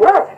Yes.